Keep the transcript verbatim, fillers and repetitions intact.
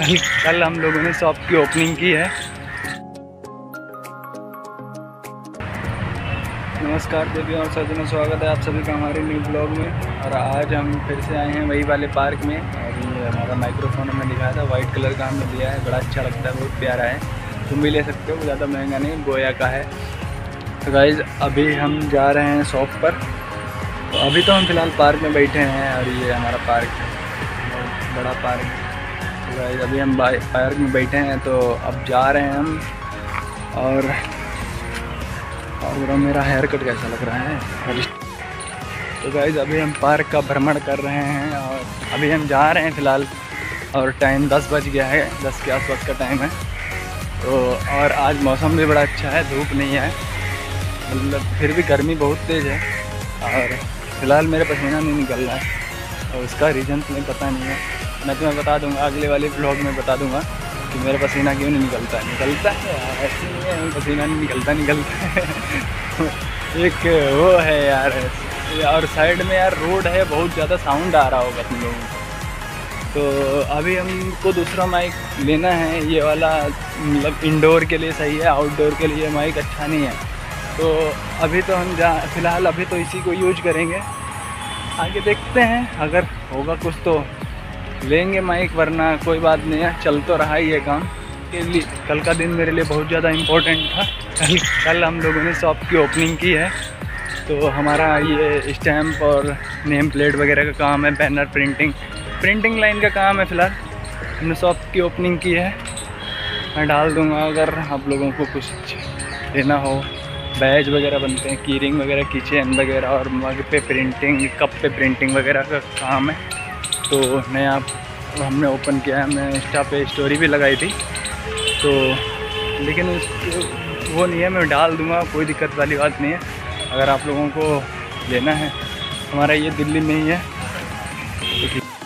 कल कल हम लोगों ने शॉप की ओपनिंग की है। नमस्कार देवी और सज्जनों, स्वागत है आप सभी का हमारे न्यू ब्लॉग में। और आज हम फिर से आए हैं वही वाले पार्क में। और ये हमारा माइक्रोफोन हमें दिखाया था, वाइट कलर का हमने लिया है, बड़ा अच्छा लगता है, बहुत प्यारा है, तुम भी ले सकते हो, ज़्यादा महंगा नहीं, गोया का है। तो गाइज़ अभी हम जा रहे हैं शॉप पर। तो अभी तो हम फिलहाल पार्क में बैठे हैं और ये हमारा पार्क है, बहुत बड़ा पार्क है। तो अभी हम पार्क में बैठे हैं, तो अब जा रहे हैं हम। और और मेरा हेयर कट कैसा लग रहा है। तो गाइज़ अभी हम पार्क का भ्रमण कर रहे हैं और अभी हम जा रहे हैं फ़िलहाल। और टाइम दस बज गया है, दस के आसपास का टाइम है। तो और आज मौसम भी बड़ा अच्छा है, धूप नहीं है, मतलब फिर भी गर्मी बहुत तेज़ है। और फिलहाल मेरा पसीना नहीं निकल रहा है और उसका रीज़न तुम्हें पता नहीं है। मैं तुम्हें बता दूंगा, अगले वाले ब्लॉग में बता दूंगा कि मेरा पसीना क्यों नहीं निकलता है। निकलता है, ऐसे नहीं है पसीना नहीं निकलता निकलता है एक वो है यार। और साइड में यार रोड है, बहुत ज़्यादा साउंड आ रहा होगा तुम लोगों को। तो अभी हमको दूसरा माइक लेना है, ये वाला मतलब इंडोर के लिए सही है, आउटडोर के लिए माइक अच्छा नहीं है। तो अभी तो हम जा फिलहाल अभी तो इसी को यूज करेंगे, आगे देखते हैं अगर होगा कुछ तो लेंगे माइक, वरना कोई बात नहीं है, चल तो रहा ही ये काम। के लिए कल का दिन मेरे लिए बहुत ज़्यादा इम्पोर्टेंट था। कल कल हम लोगों ने शॉप की ओपनिंग की है। तो हमारा ये स्टैम्प और नेम प्लेट वगैरह का काम है, बैनर प्रिंटिंग प्रिंटिंग लाइन का काम है। फ़िलहाल हमने शॉप की ओपनिंग की है। मैं डाल दूँगा अगर आप लोगों को कुछ लेना हो। बैज वगैरह बनते हैं, की रिंग वगैरह, की चेन वगैरह, और मग पे प्रिंटिंग, कप पे प्रिंटिंग वगैरह का काम है। तो नया तो हमने ओपन किया है, मैं इंस्टा पे स्टोरी भी लगाई थी। तो लेकिन उस वो नहीं है, मैं डाल दूंगा, कोई दिक्कत वाली बात नहीं है। अगर आप लोगों को लेना है, हमारा ये दिल्ली में ही है।